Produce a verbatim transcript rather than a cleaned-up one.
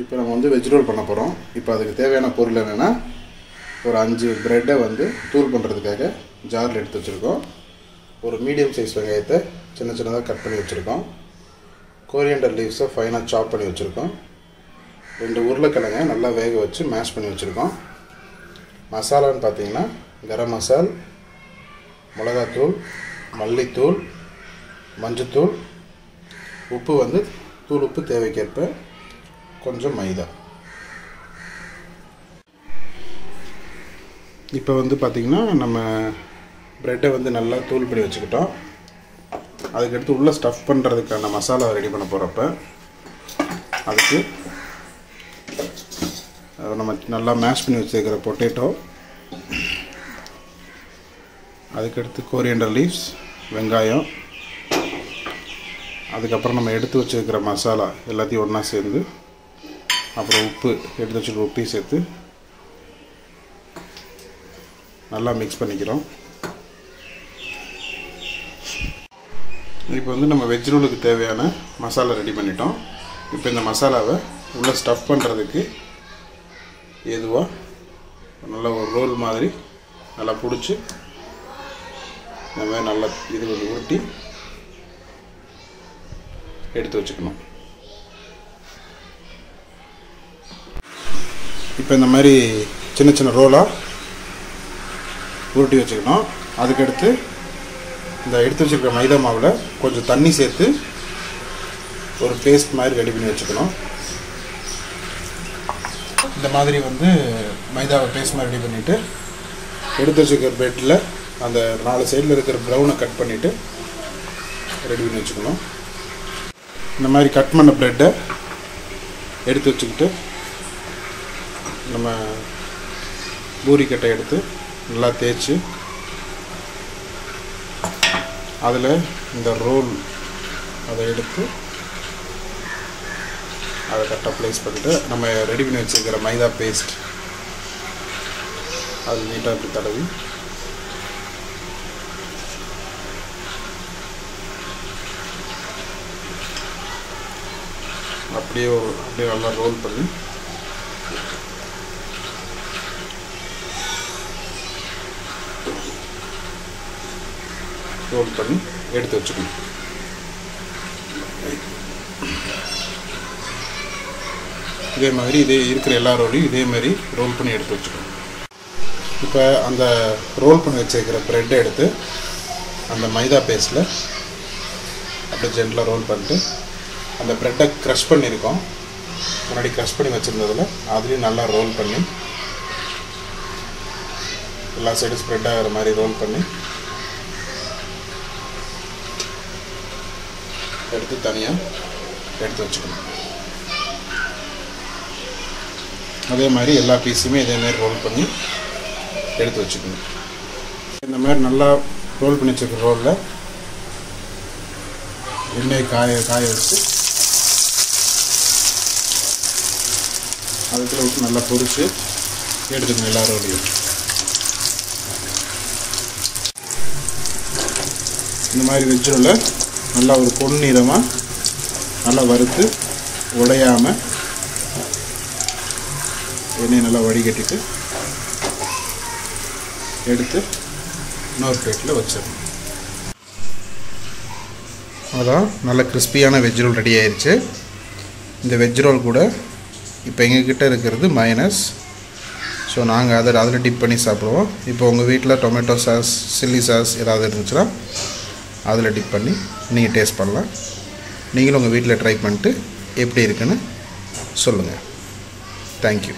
இப்போ நம்ம வந்து வெஜ் ரோல் பண்ண போறோம். இப்போ அதுக்கு தேவையான பொருள் என்னன்னா ஒரு அஞ்சு பிரெட்டை வந்து தூள் பண்றதுக்காக ஜார்ல எடுத்து வச்சிருக்கோம். ஒரு மீடியம் சைஸ் வெங்காயத்தை சின்ன சின்னதா கட் பண்ணி வச்சிருக்கோம். கோரியண்டர் லீவ்ஸை ஃபைனா சாப் பண்ணி வச்சிருக்கோம். ரெண்டு உருளைக்கிழங்கை நல்லா வேக வச்சு மேஷ் பண்ணி வச்சிருக்கோம். மசாலான்னு பார்த்தீங்கன்னா கரம் மசால், மிளகாத்தூள், மல்லித்தூள், மஞ்சத்தூள், உப்பு வந்து தூள் உப்பு தேவைக்கேற்ப, கொஞ்சம் மைதா. இப்போ வந்து பார்த்திங்கன்னா நம்ம ப்ரெட்டை வந்து நல்லா தூள் பண்ணி வச்சுக்கிட்டோம். அதுக்கடுத்து உள்ளே ஸ்டஃப் பண்ணுறதுக்கான மசாலாவை ரெடி பண்ண போகிறப்ப அதுக்கு நம்ம நல்லா மேஷ் பண்ணி வச்சுருக்கிற பொட்டேட்டோ, அதுக்கடுத்து கோரியண்டர் லீவ்ஸ், வெங்காயம், அதுக்கப்புறம் நம்ம எடுத்து வச்சுருக்கிற மசாலா எல்லாத்தையும் ஒன்றா சேர்ந்து, அப்புறம் உப்பு எடுத்து வச்சுருக்கிற உப்பையும் சேர்த்து நல்லா மிக்ஸ் பண்ணிக்கிறோம். இப்போ வந்து நம்ம வெஜ் ரோலுக்கு தேவையான மசாலா ரெடி பண்ணிட்டோம். இப்போ இந்த மசாலாவை உள்ளே ஸ்டஃப் பண்ணுறதுக்கு எதுவாக நல்லா ஒரு ரோல் மாதிரி நல்லா பிடிச்சி இந்த மாதிரி நல்லா இது கொஞ்சம் ஊட்டி எடுத்து வச்சுக்கணும். இப்போ இந்த மாதிரி சின்ன சின்ன ரோலாக உருட்டி வச்சுக்கணும். அதுக்கடுத்து இந்த எடுத்து வச்சுருக்க மைதா மாவில் கொஞ்சம் தண்ணி சேர்த்து ஒரு பேஸ்ட் மாதிரி ரெடி பண்ணி வச்சுக்கணும். இந்த மாதிரி வந்து மைதாவை பேஸ்ட் மாதிரி ரெடி பண்ணிவிட்டு எடுத்து வச்சுருக்கிற பெட்டில் அந்த நாலு சைடில் இருக்கிற ப்ரௌனை கட் பண்ணிவிட்டு ரெடி பண்ணி வச்சுக்கணும். இந்த மாதிரி கட் பண்ண ப்ரெட்டை எடுத்து வச்சுக்கிட்டு நம்ம பூரிக்கட்டை எடுத்து நல்லா தேய்ச்சி அதில் இந்த ரோல் அதை எடுத்து அதை கரெக்டாக ப்ளேஸ் பண்ணிவிட்டு நம்ம ரெடி பண்ணி வச்சுருக்கிற மைதா பேஸ்ட் அது நீட்டாக அப்படி தடவி அப்படியே அப்படியே நல்லா ரோல் பண்ணி ரோல் பண்ணி எடுத்து வச்சுக்கணும். இதே மாதிரி இதே இருக்கிற எல்லா ரோலையும் இதே மாதிரி ரோல் பண்ணி எடுத்து வச்சுக்கணும். இப்போ அந்த ரோல் பண்ணி வச்சுருக்கிற ப்ரெட்டை எடுத்து அந்த மைதா பேஸ்டில் அப்படியே ஜென்டலாக ரோல் பண்ணிட்டு அந்த ப்ரெட்டை க்ரஷ் பண்ணியிருக்கோம் முன்னாடி க்ரஷ் பண்ணி வச்சுருந்ததில் அதுலேயும் நல்லா ரோல் பண்ணி எல்லா சைடும் ஸ்ப்ரெட் ஆகிற மாதிரி ரோல் பண்ணி எடுத்து தனியாக எடுத்து வச்சுக்கணும். அதே மாதிரி எல்லா பீஸுமே இதேமாதிரி ரோல் பண்ணி எடுத்து வச்சுக்கணும். இந்த மாதிரி நல்லா ரோல் பண்ணி வச்சுருக்க ரோலில் எண்ணெய் காய காய வச்சு அதுக்குள்ள விட்டு நல்லா பொரிச்சு எடுத்துக்கணும் எல்லாரோடையும். இந்த மாதிரி வெஜ்ஜுள்ள நல்லா ஒரு பொன்னிறமாக நல்லா வறுத்து உடையாமல் எண்ணெயை நல்லா வடிகட்டிட்டு எடுத்து இன்னொரு பிளேட்டில் வச்சிடணும். அதான் நல்லா கிறிஸ்பியான வெஜ் ரோல் ரெடி ஆயிடுச்சு. இந்த வெஜ் ரோல் கூட இப்போ எங்ககிட்ட இருக்கிறது மயனஸ், ஸோ நாங்கள் அதை அதில் டிப் பண்ணி சாப்பிடுவோம். இப்போ உங்கள் வீட்டில் டொமேட்டோ சாஸ், சில்லி சாஸ் ஏதாவது இருந்துச்சுன்னா அதில் டிப் பண்ணி நீங்கள் டேஸ்ட் பண்ணலாம். நீங்களும் உங்கள் வீட்டில் ட்ரை பண்ணிட்டு எப்படி இருக்குன்னு சொல்லுங்கள். தேங்க்யூ.